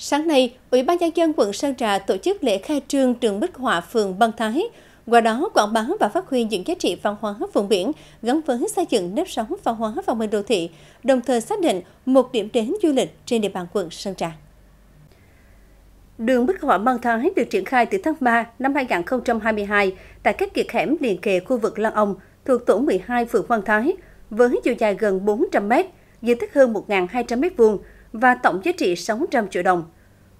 Sáng nay, Ủy ban nhân dân quận Sơn Trà tổ chức lễ khai trương đường Bích hoạ phường Mân Thái, qua đó quảng bá và phát huy những giá trị văn hóa vùng biển gắn với xây dựng nếp sống văn hóa và môi trường đô thị, đồng thời xác định một điểm đến du lịch trên địa bàn quận Sơn Trà. Đường Bích hoạ Mân Thái được triển khai từ tháng 3 năm 2022 tại các kiệt hẻm liền kề khu vực Lan Ông thuộc tổ 12 phường Mân Thái, với chiều dài gần 400 m, diện tích hơn 1.200 m2 và tổng giá trị 600 triệu đồng.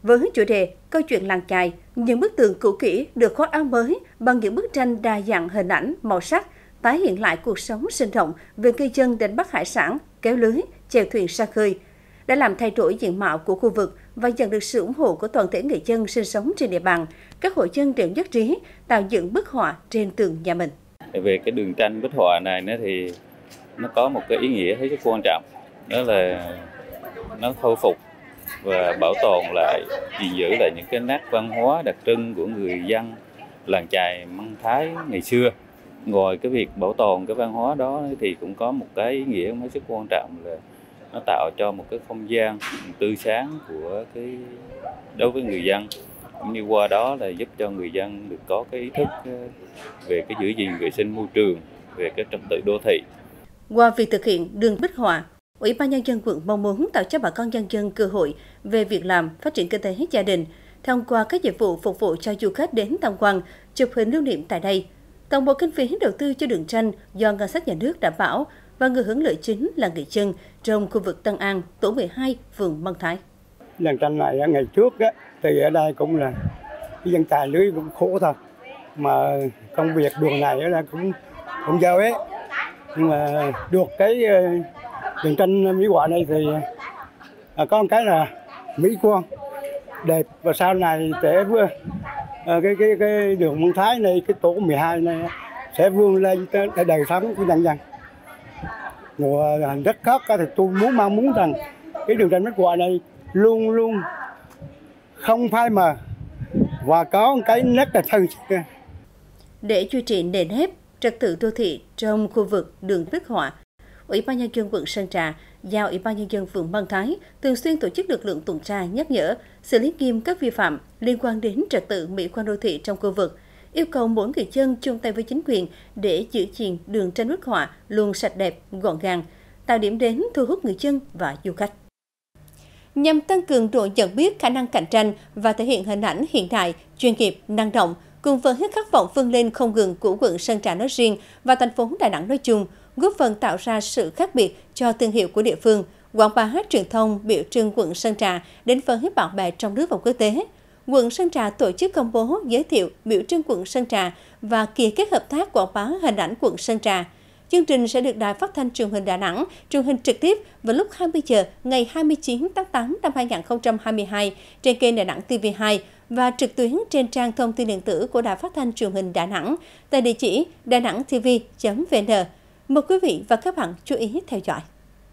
Với chủ đề câu chuyện làng chài, những bức tường cũ kỹ được khoác áo mới bằng những bức tranh đa dạng hình ảnh, màu sắc, tái hiện lại cuộc sống sinh động về cây chân đánh bắt hải sản, kéo lưới, chèo thuyền xa khơi, đã làm thay đổi diện mạo của khu vực và dần được sự ủng hộ của toàn thể người dân sinh sống trên địa bàn. Các hộ dân đều nhất trí tạo dựng bức họa trên tường nhà mình. Về cái đường tranh bích họa này nữa thì nó có một cái ý nghĩa hết sức quan trọng, đó là nó khôi phục và bảo tồn lại, gìn giữ lại những cái nét văn hóa đặc trưng của người dân làng chài Mân Thái ngày xưa. Ngoài cái việc bảo tồn cái văn hóa đó thì cũng có một cái ý nghĩa hết sức quan trọng là nó tạo cho một cái không gian tươi sáng của đối với người dân, cũng như qua đó là giúp cho người dân được có cái ý thức về cái giữ gìn vệ sinh môi trường, về cái trật tự đô thị. Qua việc thực hiện đường Bích hoạ, Ủy ban nhân dân quận mong muốn tạo cho bà con nhân dân cơ hội về việc làm, phát triển kinh tế gia đình thông qua các dịch vụ phục vụ cho du khách đến tham quan, chụp hình lưu niệm tại đây. Tổng bộ kinh phí đầu tư cho đường tranh do ngân sách nhà nước đảm bảo và người hưởng lợi chính là người dân trong khu vực Tân An, tổ 12, phường Mân Thái. Đường tranh này ngày trước đó, thì ở đây cũng là dân tài lưới cũng khổ thật, mà công việc đường này là cũng giao ấy, nhưng mà được cái đường tranh Mỹ Họa này thì có một cái là mỹ quan đẹp, và sau này sẽ cái đường Mân Thái này, cái tổ 12 này sẽ vươn lên cái đời sống của nhân dân. Một hành rất khác thì tôi mong muốn rằng cái đường tranh Bích hoạ này luôn luôn không phai mờ và có một cái nét là thân. Để duy trì nền nếp trật tự đô thị trong khu vực đường Bích hoạ, Ủy ban nhân dân quận Sơn Trà giao Ủy ban nhân dân phường Mân Thái thường xuyên tổ chức lực lượng tuần tra nhắc nhở, xử lý nghiêm các vi phạm liên quan đến trật tự mỹ quan đô thị trong khu vực, yêu cầu mỗi người dân chung tay với chính quyền để giữ gìn đường tranh Bích hoạ luôn sạch đẹp, gọn gàng, tạo điểm đến thu hút người dân và du khách. Nhằm tăng cường độ nhận biết, khả năng cạnh tranh và thể hiện hình ảnh hiện đại, chuyên nghiệp, năng động, cùng với khát vọng vươn lên không ngừng của quận Sơn Trà nói riêng và thành phố Đà Nẵng nói chung, góp phần tạo ra sự khác biệt cho thương hiệu của địa phương, quảng bá truyền thông biểu trưng quận Sơn Trà đến với bạn bè trong nước và quốc tế. Quận Sơn Trà tổ chức công bố giới thiệu biểu trưng quận Sơn Trà và ký kết hợp tác quảng bá hình ảnh quận Sơn Trà. Chương trình sẽ được Đài Phát thanh Truyền hình Đà Nẵng truyền hình trực tiếp vào lúc 20 giờ ngày 29 tháng 8 năm 2022 trên kênh Đà Nẵng TV2 và trực tuyến trên trang thông tin điện tử của Đài Phát thanh Truyền hình Đà Nẵng tại địa chỉ danangtv.vn. Mời quý vị và các bạn chú ý theo dõi.